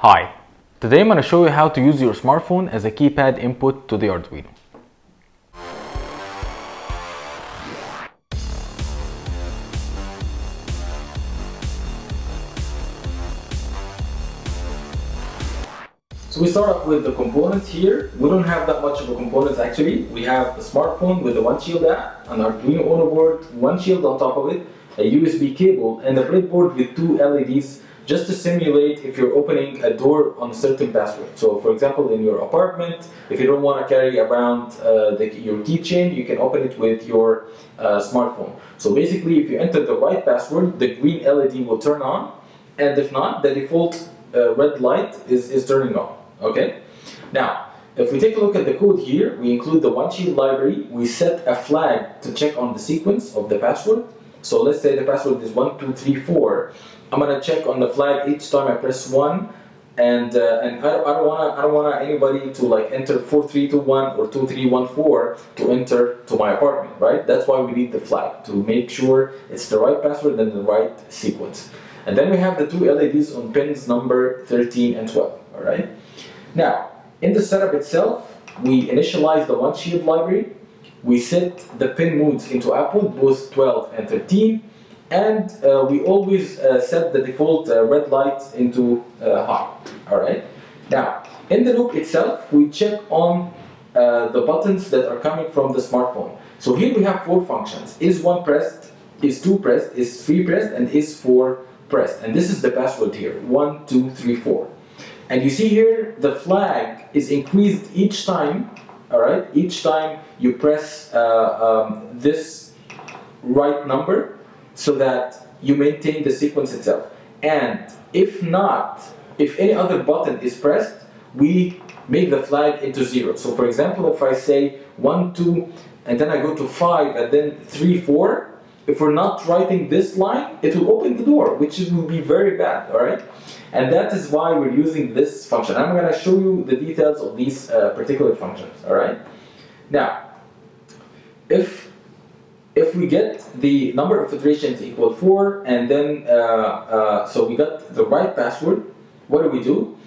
Hi, today I'm going to show you how to use your smartphone as a keypad input to the Arduino. So we start off with the components here. We don't have that much of a components actually. We have the smartphone with the 1Sheeld app, an Arduino Uno board, 1Sheeld on top of it, a USB cable, and a breadboard with two LEDs just to simulate if you're opening a door on a certain password. So for example, in your apartment, if you don't want to carry around your keychain, you can open it with your smartphone. So basically, if you enter the right password, the green LED will turn on, and if not, the default red light is turning on, okay? Now, if we take a look at the code here, we include the 1Sheeld library, we set a flag to check on the sequence of the password. So let's say the password is 1234. I'm gonna check on the flag each time I press 1, and I don't want anybody to like enter 4321 or 2314 to enter to my apartment, right? That's why we need the flag to make sure it's the right password and the right sequence. And then we have the two LEDs on pins number 13 and 12. All right. Now in the setup itself, we initialize the 1Sheeld library. We set the pin modes into output, both 12 and 13, and we always set the default red light into high. All right. Now, in the loop itself, we check on the buttons that are coming from the smartphone. So here we have four functions: is 1 pressed, is 2 pressed, is 3 pressed, and is 4 pressed. And this is the password here: 1234. And you see here the flag is increased each time. All right, each time you press this right number so that you maintain the sequence itself. And if not, if any other button is pressed, we make the flag into 0. So for example, if I say 1, 2, and then I go to 5 and then 3, 4, if we're not writing this line, it will open the door, which will be very bad, all right? And that is why we're using this function. I'm going to show you the details of these particular functions, all right? Now, if we get the number of iterations equal 4, and then, so we got the right password, what do?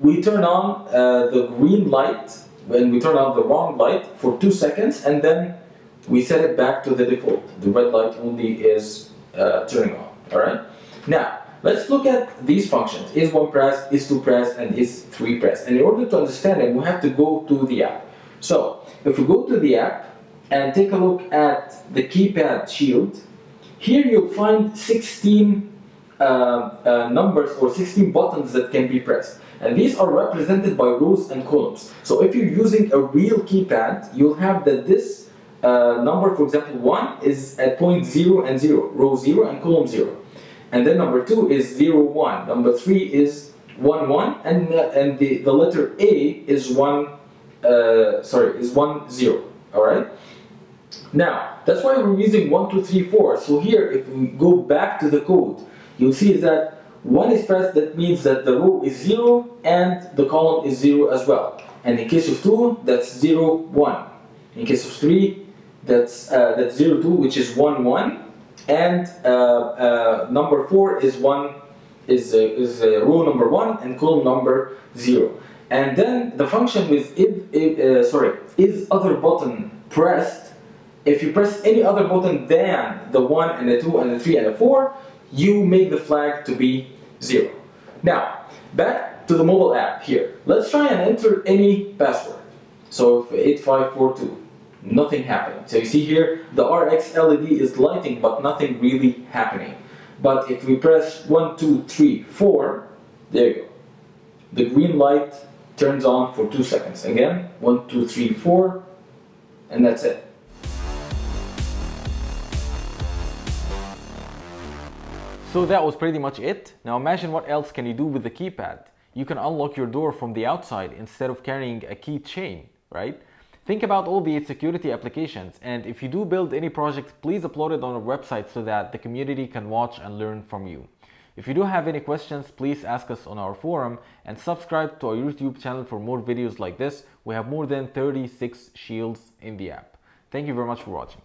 We turn on the green light, when we turn on the wrong light for 2 seconds, and then we set it back to the default. The red light only is turning on, all right? Now, let's look at these functions, is 1 pressed, is 2 pressed, and is 3 pressed. And in order to understand it, we have to go to the app. So, if we go to the app and take a look at the keypad shield, here you'll find 16 numbers or 16 buttons that can be pressed. And these are represented by rows and columns. So if you're using a real keypad, you'll have that this number, for example, 1 is at point 0 and 0, row 0 and column 0, and then number 2 is 0, 1, number 3 is 1, 1, and the letter A is 1, 0. All right. Now that's why we're using 1, 2, 3, 4. So here, if we go back to the code, you'll see that 1 is pressed. That means that the row is 0 and the column is 0 as well. And in case of 2, that's 0, 1. In case of 3. That's 0, 2, which is 1, 1, and number 4 is row number 1 and column number 0. And then the function with is other button pressed. If you press any other button than the 1 and the 2 and the 3 and the 4, you make the flag to be 0. Now back to the mobile app here. Let's try and enter any password. So 8542. Nothing happening. So you see here the RX LED is lighting, but nothing really happening. But if we press 1, 2, 3, 4, there you go. The green light turns on for 2 seconds. Again, 1, 2, 3, 4, and that's it. So that was pretty much it. Now imagine what else can you do with the keypad. You can unlock your door from the outside instead of carrying a keychain, right? Think about all the security applications, and if you do build any project, please upload it on our website so that the community can watch and learn from you. If you do have any questions, please ask us on our forum, and subscribe to our YouTube channel for more videos like this. We have more than 36 shields in the app. Thank you very much for watching.